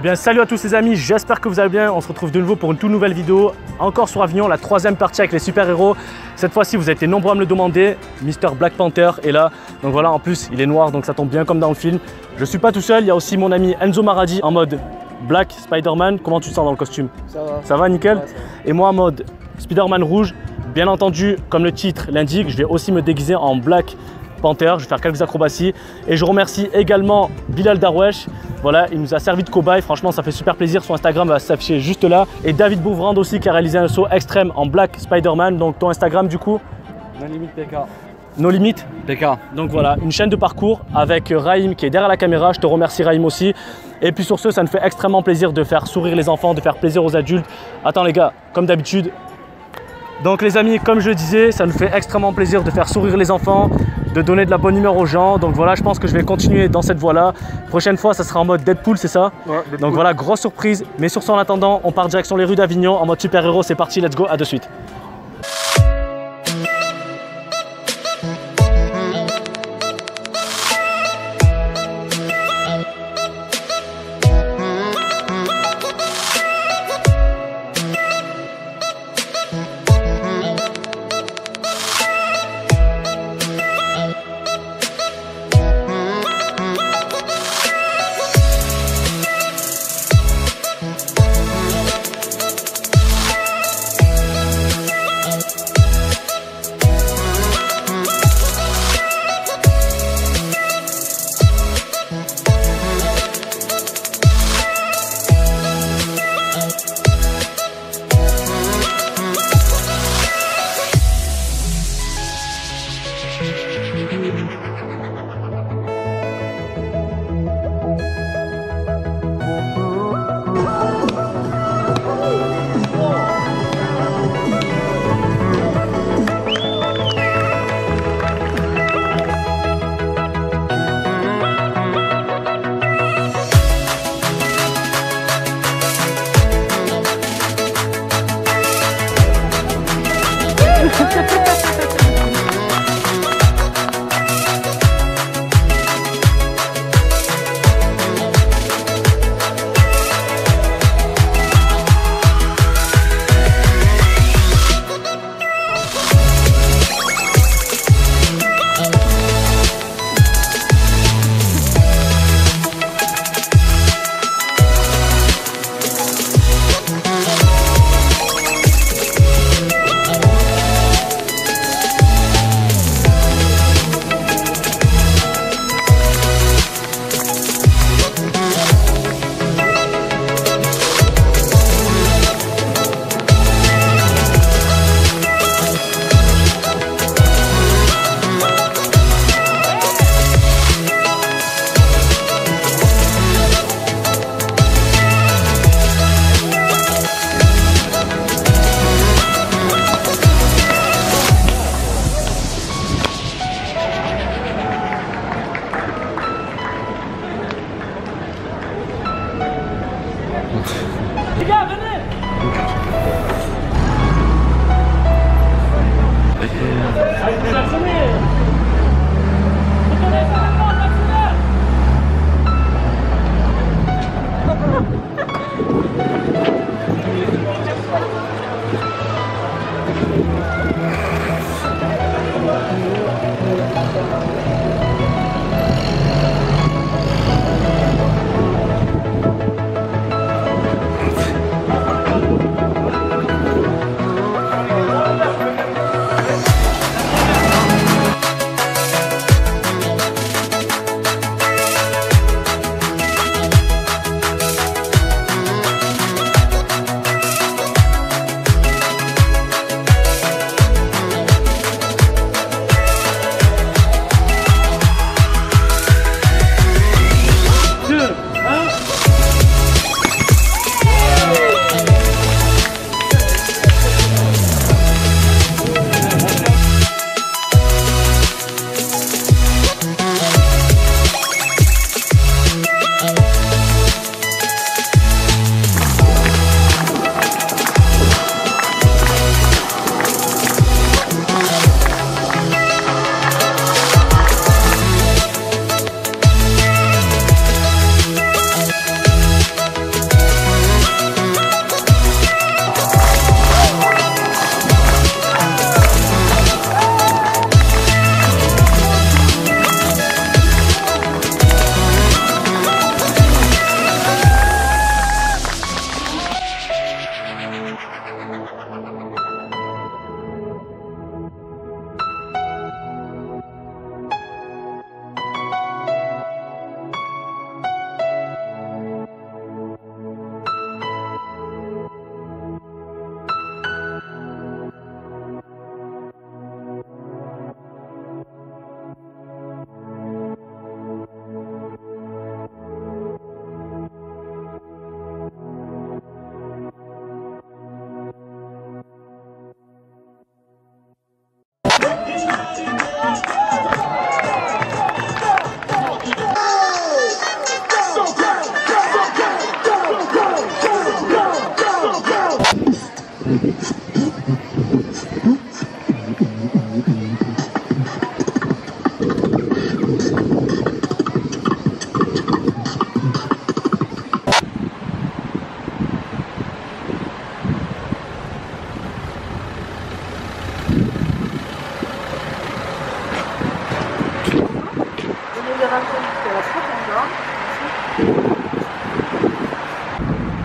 Eh bien, salut à tous les amis, j'espère que vous allez bien. On se retrouve de nouveau pour une toute nouvelle vidéo, encore sur Avignon, la troisième partie avec les super-héros. Cette fois-ci, vous avez été nombreux à me le demander, Mister Black Panther est là. Donc voilà, en plus, il est noir, donc ça tombe bien comme dans le film. Je suis pas tout seul, il y a aussi mon ami Enzo Maradi en mode Black Spider-Man. Comment tu te sens dans le costume? Ça va. Ça va, nickel, ouais, ça va. Et moi en mode Spider-Man rouge. Bien entendu, comme le titre l'indique, je vais aussi me déguiser en Black Panther, je vais faire quelques acrobaties et je remercie également Bilal Darwesh. Voilà, il nous a servi de cobaye, franchement ça fait super plaisir, son Instagram va s'afficher juste là. Et David Bouvrand aussi qui a réalisé un saut extrême en Black Spider-Man. Donc ton Instagram du coup? No Limit PK. No Limit PK. Donc voilà, une chaîne de parcours avec Raïm qui est derrière la caméra, je te remercie Raïm aussi. Et puis sur ce, ça nous fait extrêmement plaisir de faire sourire les enfants, de faire plaisir aux adultes. Attends les gars, comme d'habitude. Donc les amis, comme je le disais, ça nous fait extrêmement plaisir de faire sourire les enfants, de donner de la bonne humeur aux gens. Donc voilà, je pense que je vais continuer dans cette voie-là. Prochaine fois, ça sera en mode Deadpool, c'est ça? Ouais, Deadpool. Donc voilà, grosse surprise. Mais sur ce, en attendant, on part direction les rues d'Avignon en mode super-héros. C'est parti, let's go, à de suite.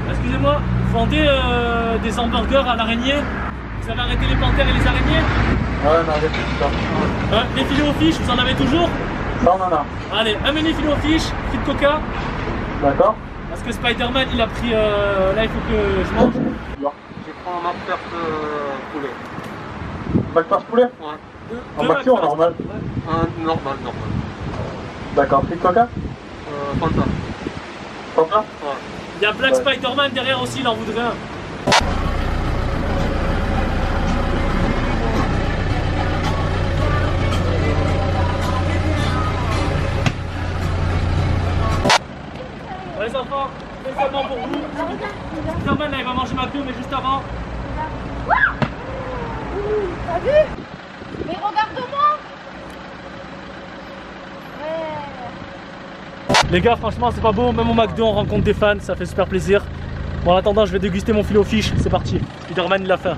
Excusez-moi, vous vendez des hamburgers à l'araignée? Vous avez arrêté les panthères et les araignées? Ouais, on a arrêté tout ça. Les filets aux fiches, vous en avez toujours? Non. Allez, amenez les filets aux fiches, frites de coca. D'accord. Parce que Spider-Man, il a pris... là, il faut que je mange. Non. Je prends un McFlurp poulet. McFlurp poulet? Ouais. En maxi ou normal? Normal. D'accord, frites de coca? Fanta. Fanta? Ouais. Il y a Black Spider-Man derrière aussi, il en voudrait un. Les enfants, spécialement pour vous. Spider-Man, là, il va manger ma queue, mais juste avant. T'as vu? Mais regarde-moi! Les gars, franchement, c'est pas beau, même au McDo on rencontre des fans, ça fait super plaisir. Bon, en attendant, je vais déguster mon filet aux fiches, c'est parti. Spider-Man, il a faim.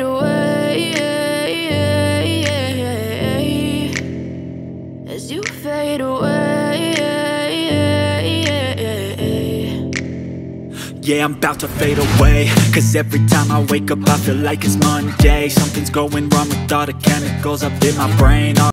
away, as you fade away. Yeah, I'm about to fade away, cause every time I wake up I feel like it's Monday. Something's going wrong with all the chemicals up in my brain.